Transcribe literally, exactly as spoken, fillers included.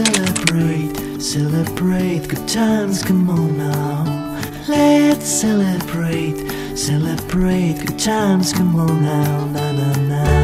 celebrate, celebrate good times, come on now. Let's celebrate, celebrate good times, come on now, na na na.